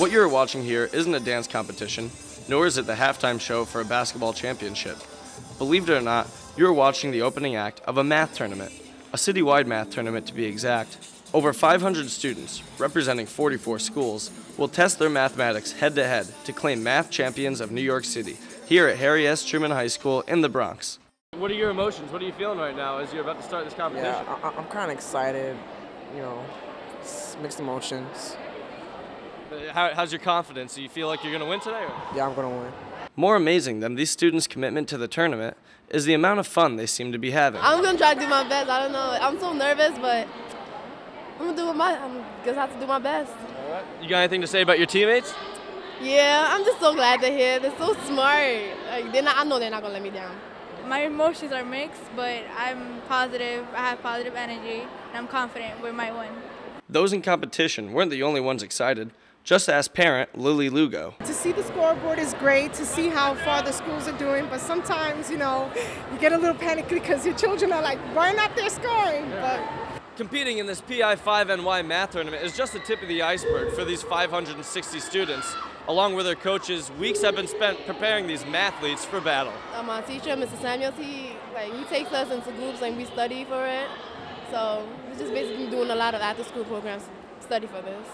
What you are watching here isn't a dance competition, nor is it the halftime show for a basketball championship. Believe it or not, you are watching the opening act of a math tournament, a citywide math tournament to be exact. Over 500 students, representing 44 schools, will test their mathematics head-to-head to claim math champions of New York City, here at Harry S. Truman High School in the Bronx. What are your emotions? What are you feeling right now as you're about to start this competition? Yeah, I'm kind of excited, you know, mixed emotions. How's your confidence? Do you feel like you're going to win today? Or? Yeah, I'm going to win. More amazing than these students' commitment to the tournament is the amount of fun they seem to be having. I'm going to try to do my best. I don't know. I'm so nervous, but I'm going to have to do my best. All right. You got anything to say about your teammates? Yeah, I'm just so glad they're here. They're so smart. Like, I know they're not going to let me down. My emotions are mixed, but I'm positive. I have positive energy, and I'm confident we might win. Those in competition weren't the only ones excited. Just ask parent Lily Lugo. To see the scoreboard is great, to see how far the schools are doing, but sometimes, you know, you get a little panicky because your children are like, why not they're scoring? Yeah. But competing in this Pi 5 NY math tournament is just the tip of the iceberg for these 560 students, along with their coaches. Weeks have been spent preparing these mathletes for battle. My teacher, Mr. Samuels, he takes us into groups and we study for it. So we're just basically doing a lot of after-school programs to study for this.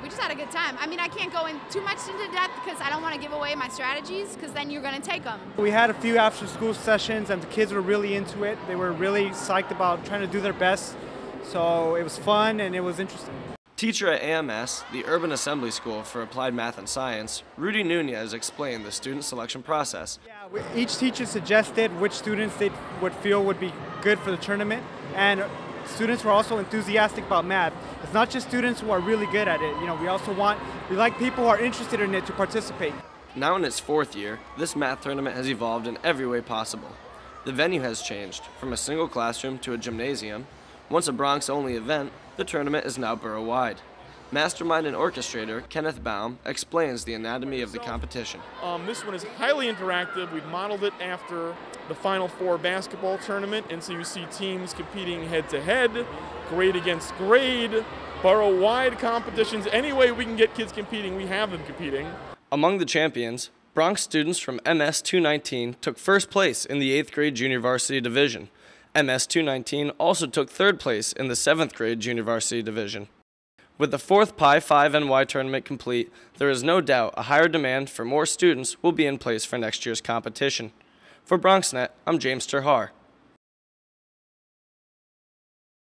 We just had a good time. I mean, I can't go in too much into depth because I don't want to give away my strategies because then you're going to take them. We had a few after-school sessions and the kids were really into it. They were really psyched about trying to do their best. So it was fun and it was interesting. Teacher at AMS, the Urban Assembly School for Applied Math and Science, Rudy Nunez explained the student selection process. Yeah, each teacher suggested which students they would feel would be good for the tournament, and students were also enthusiastic about math. It's not just students who are really good at it. You know, we like people who are interested in it to participate. Now in its fourth year, this math tournament has evolved in every way possible. The venue has changed from a single classroom to a gymnasium. Once a Bronx-only event, the tournament is now borough-wide. Mastermind and orchestrator Kenneth Baum explains the anatomy of the competition. This one is highly interactive. We've modeled it after the Final Four basketball tournament, and so you see teams competing head-to-head, grade against grade, borough-wide competitions. Any way we can get kids competing, we have them competing. Among the champions, Bronx students from MS-219 took first place in the 8th grade junior varsity division. MS-219 also took third place in the 7th grade junior varsity division. With the fourth Pi 5 NY tournament complete, there is no doubt a higher demand for more students will be in place for next year's competition. For BronxNet, I'm James Terhaar.